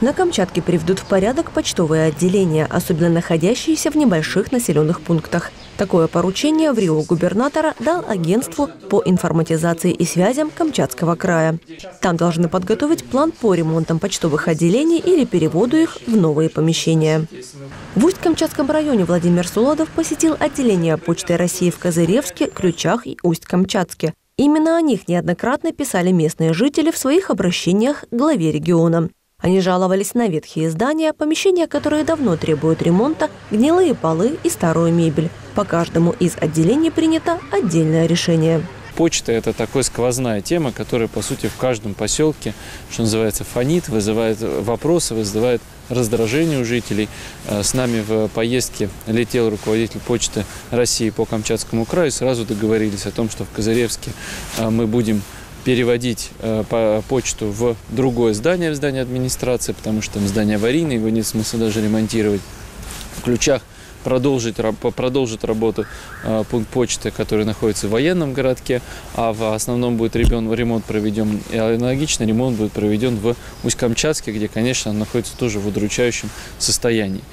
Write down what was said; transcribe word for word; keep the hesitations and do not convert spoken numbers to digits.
На Камчатке приведут в порядок почтовые отделения, особенно находящиеся в небольших населенных пунктах. Такое поручение в РИО губернатора дал агентству по информатизации и связям Камчатского края. Там должны подготовить план по ремонтам почтовых отделений или переводу их в новые помещения. В Усть-Камчатском районе Владимир Солодов посетил отделение Почты России в Козыревске, Ключах и Усть-Камчатске. Именно о них неоднократно писали местные жители в своих обращениях к главе региона. Они жаловались на ветхие здания, помещения, которые давно требуют ремонта, гнилые полы и старую мебель. По каждому из отделений принято отдельное решение. Почта – это такая сквозная тема, которая, по сути, в каждом поселке, что называется, фонит, вызывает вопросы, вызывает раздражение у жителей. С нами в поездке летел руководитель Почты России по Камчатскому краю. Сразу договорились о том, что в Козыревске мы будем переводить по почту в другое здание, в здание администрации, потому что там здание аварийное, его нет смысла даже ремонтировать. В Ключах продолжить, продолжит работу э, пункт почты, который находится в военном городке, а в основном будет ремонт проведен, и аналогично ремонт будет проведен в Усть-Камчатске, где, конечно, он находится тоже в удручающем состоянии.